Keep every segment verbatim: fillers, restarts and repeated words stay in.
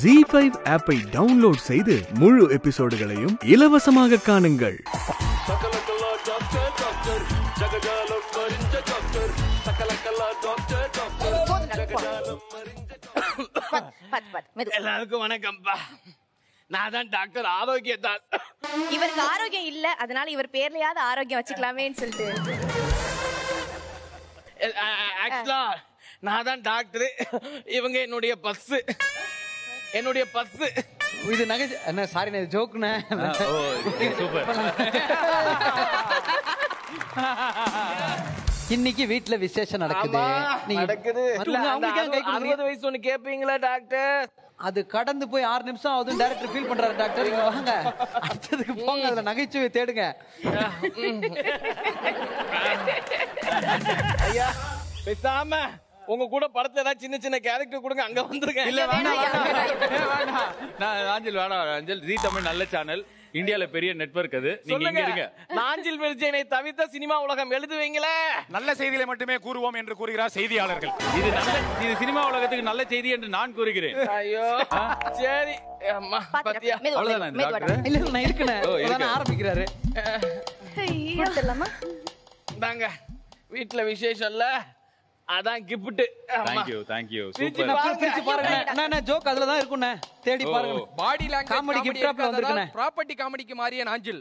Zee five app ஐ download செய்து முழு எபிசோடுகளையும் இலவசமாக காணுங்கள். எல்லாருக்கும் வணக்கம்ப்பா. நான் தான் டாக்டர் ஆரோக்கியதாஸ். இவருக்கு ஆரோக்கியம் இல்ல, அதனால இவர் பேர்லயாவது ஆரோக்கியம் வச்சுக்கலாமேன்னு சொல்லிட்டு. ஆக்சுவலா நான் தான் டாக்டர், இவங்க என்னுடைய பஸ். என்னுடைய பஸ் இது நகை அண்ணா. சாரி, நான் இது ஜோக்குண்ணே. ஓ சூப்பர். இன்னைக்கு வீட்ல விசேஷம் நடக்குது. நடக்குது. அறுபது வயசு ஒன்று கேட்பீங்களா டாக்டர்? அது கடந்து போய் ஆறு நிமிஷம் ஆகுது. டைரக்டர் ஃபீல் பண்றாரு. டாக்டர் இங்க வாங்க, அடுத்ததுக்கு போங்க, அதுல நகைச்சுவை தேடுங்க. ஐயா பேசாம உங்க கூட படத்துல ஏதாவது சின்ன சின்ன கேரக்டர் கொடுங்க, அங்க வந்துருக்கேன். இல்ல வேணா, நான் ஆஞ்சல் வேணா. ஆஞ்சல் ஜீ தமிழ் நல்ல சேனல், இந்தியால பெரிய நெட்வொர்க் அது. நீங்க இங்க இருங்க. நாஞ்சில் வெர்ஜனை தவிர்த்த சினிமா உலகம் எழுதுவீங்களே. நல்ல செய்திகளை மட்டுமே கூறுவோம் என்று கூறுகிறார் செய்தியாளர்கள். இது நல்ல, இது சினிமா உலகத்துக்கு நல்ல செய்தி என்று நான் கூறுகிறேன். ஐயோ சரி அம்மா பத்தியா. அவ்வளவுதான் டாக்டர். இல்ல நான் இருக்கேன். உடனே ஆரம்பிக்கறாரு. ஐயோ தெல்லமா வாங்க. வீட்ல விசேஷம் இல்ல, அதான் gift. Thank you, thank you. Super. பிரிச்சு பாருங்க. அண்ணா நான் ஜோக் அதல தான் இருக்குண்ணே. தேடி பாருங்க. பாடி லாங்குவேஜ் காமெடி கிஃப்ட் ஆப்ல வந்திருக்குண்ணே. ப்ராப்பர்ட்டி காமெடிக்கு மாறிய ஆஞ்சல்.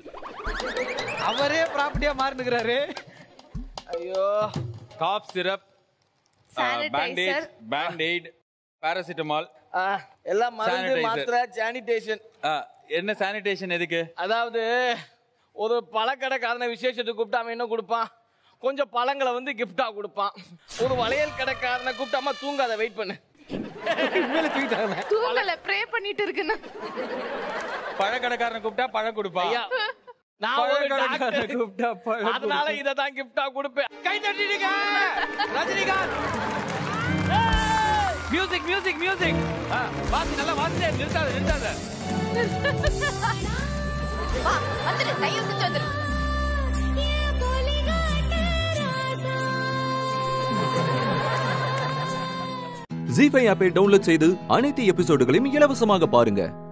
அவரே ப்ராப்பர்ட்டியா மாறினுக்குறாரு. ஐயோ. காப் சிரப், பேண்டேஜ், பேண்டேட், பாராசிட்டமால் எல்லாம் மருந்து, மாத்திரை, சானிடேஷன். என்ன சானிடேஷன் எதுக்கு? அதாவது ஒரு பழக்கடைக்காரனை விசேஷத்துக்கு கூப்பிட்டா அவன் என்ன கொடுப்பான்? கொஞ்சம் பழங்களை வந்து கிஃப்டா கொடுப்பான். ஒரு வளையல் கடைக்காரனை கூப்பிட்டாம தூங்காத, வெயிட் பண்ணு. தூங்கல, ப்ரே பண்ணிட்டு இருக்கேன்னா. பழக்கடைக்காரனை கூப்பிட்டா பழம் கொடுப்பான். நான் ஒரு டாக்டரை கூப்பிட்டா பழம், அதனால இத தான் கிஃப்டா கொடுப்பேன். கை தட்டிடுங்க ரஜினிகாந்த். Music music music. வாசி, நல்லா வாசி. நிறுத்தாத நிறுத்தாத. வா வந்துரு, கையை சுத்தி வந்துரு. ஜீ ஃபைவ் ஆப்பை டவுன்லோட் செய்து அனைத்து எபிசோடுகளையும் இலவசமாக பாருங்க.